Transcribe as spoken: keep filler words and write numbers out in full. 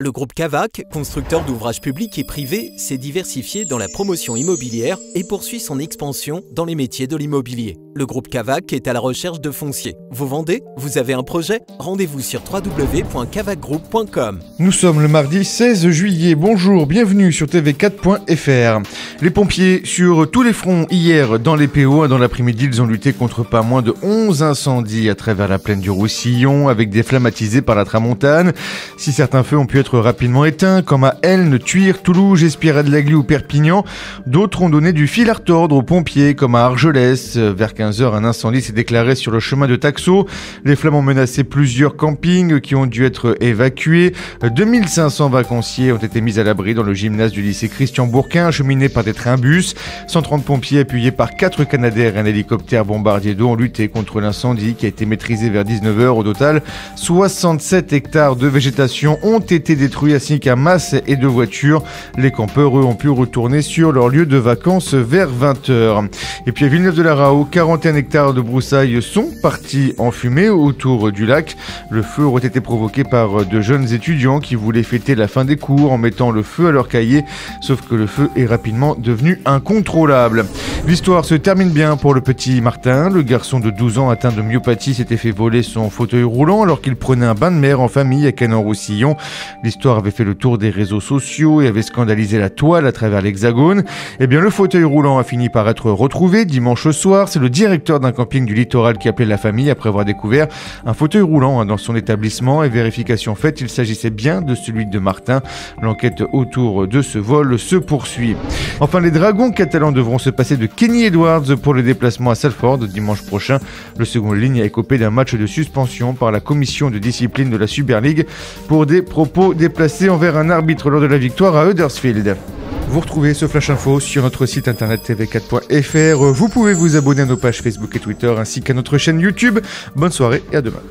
Le groupe CAVAC, constructeur d'ouvrages publics et privés, s'est diversifié dans la promotion immobilière et poursuit son expansion dans les métiers de l'immobilier. Le groupe CAVAC est à la recherche de fonciers. Vous vendez? Vous avez un projet? Rendez-vous sur w w w point cavac group point com. Nous sommes le mardi seize juillet. Bonjour, bienvenue sur t v quatre point f r. Les pompiers sur tous les fronts hier dans les P O. Dans l'après-midi, ils ont lutté contre pas moins de onze incendies à travers la plaine du Roussillon, avec des flammes attisées par la Tramontane. Si certains feux ont pu être rapidement éteints, comme à Elne, Tuir, Toulouse, Espira de la Glie ou Perpignan, d'autres ont donné du fil à retordre aux pompiers, comme à Argelès. Vers quinze heures, un incendie s'est déclaré sur le chemin de Taxo. Les flammes ont menacé plusieurs campings qui ont dû être évacués. deux mille cinq cents vacanciers ont été mis à l'abri dans le gymnase du lycée Christian Bourquin, acheminé par des trains-bus. cent trente pompiers appuyés par quatre canadaires et un hélicoptère bombardier d'eau ont lutté contre l'incendie qui a été maîtrisé vers dix-neuf heures. Au total, soixante-sept hectares de végétation ont été détruits, ainsi qu'un mas et deux voitures. Les campeurs, eux, ont pu retourner sur leur lieu de vacances vers vingt heures. Et puis à Villeneuve-de-la-Rao, quarante et un hectares de broussailles sont partis en fumée autour du lac. Le feu aurait été provoqué par de jeunes étudiants qui voulaient fêter la fin des cours en mettant le feu à leur cahier, sauf que le feu est rapidement devenu incontrôlable. L'histoire se termine bien pour le petit Martin. Le garçon de douze ans atteint de myopathie s'était fait voler son fauteuil roulant alors qu'il prenait un bain de mer en famille à Canet-Roussillon. L'histoire avait fait le tour des réseaux sociaux et avait scandalisé la toile à travers l'Hexagone. Eh bien, le fauteuil roulant a fini par être retrouvé dimanche soir. C'est le directeur d'un camping du littoral qui appelait la famille après avoir découvert un fauteuil roulant dans son établissement. Et vérification faite, il s'agissait bien de celui de Martin. L'enquête autour de ce vol se poursuit. Enfin, les Dragons Catalans devront se passer de Kenny Edwards pour le déplacement à Salford dimanche prochain. Le second ligne a écopé d'un match de suspension par la commission de discipline de la Super League pour des propos déplacé envers un arbitre lors de la victoire à Huddersfield. Vous retrouvez ce Flash Info sur notre site internet t v quatre point f r. Vous pouvez vous abonner à nos pages Facebook et Twitter ainsi qu'à notre chaîne YouTube. Bonne soirée et à demain.